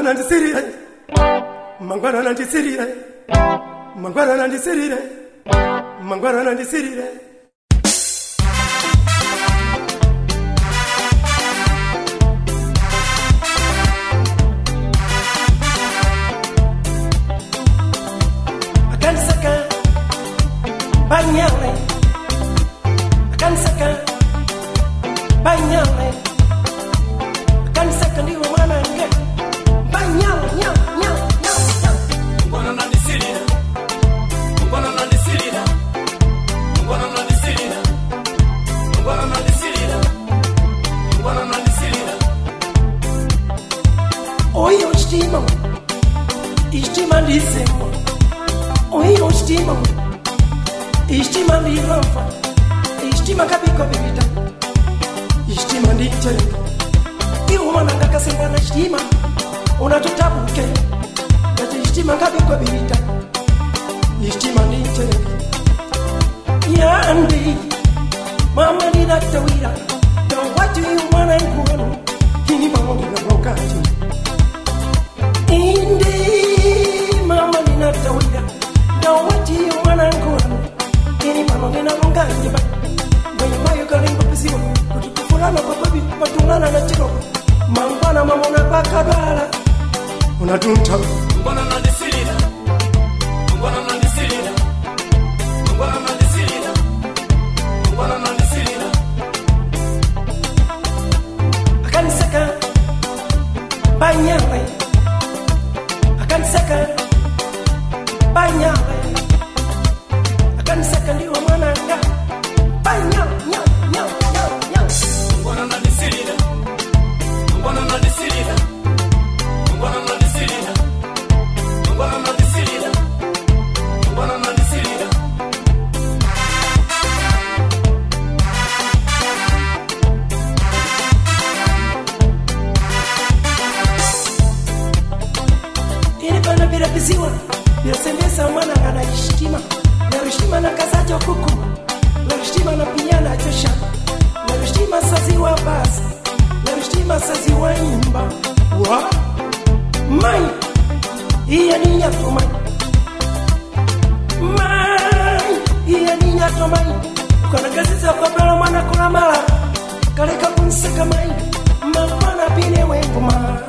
Mangwana na ndisirire Banhale, akaniseka banhale, akaniseka ndiyo mwanange banhale, nyao Mbwana na ndisirira Oyo estima-ndisseca Oyo estima-ndisseca Estima-ndirafa, estima-kabiko bibita, estima-ndichereka Iwo mwananga kasemwa na estima, unatutabuke Kati estima-kabiko bibita, estima-ndichereka Yandi, mama ninatawira, na watu yu mwana nkuwenu Kini mama ninamokati Indi, mama ninatawira, na watu yu mwana nkuwenu Ini mama nena munga njiba Mwenye mayo kalimba pisiwa Kutukufurana kwa babi matungana na chilo Mangwana mama unapaka bala Unatunta Mbwana na ndisirira Akaniseka banhale Akaniseka banhale Akaniseka ndiyo mwananga Banhale Mbwana na ndisirira Ilipana bila biziwa Bila sendesa mwananga na estima Narushtima na kazajo kuku Narushtima na pinyana chosha Narushtima saziwa basi Narushtima saziwa imba Wa? Mai Iya ninya tomai Kwa nagazisa kwa bela mwana kula mala Kaleka kuniseka mai Mangwana pine wenguma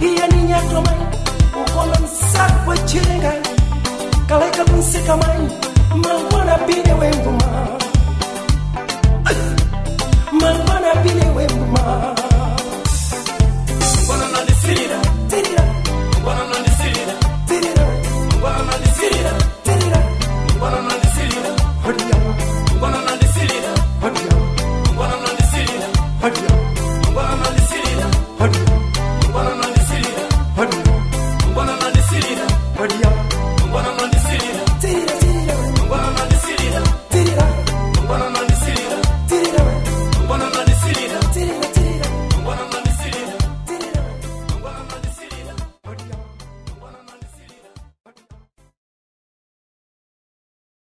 Iya ninya tomai Ukola msakwa chilenga Kaleka kuniseka mai Mangwana pine wenguma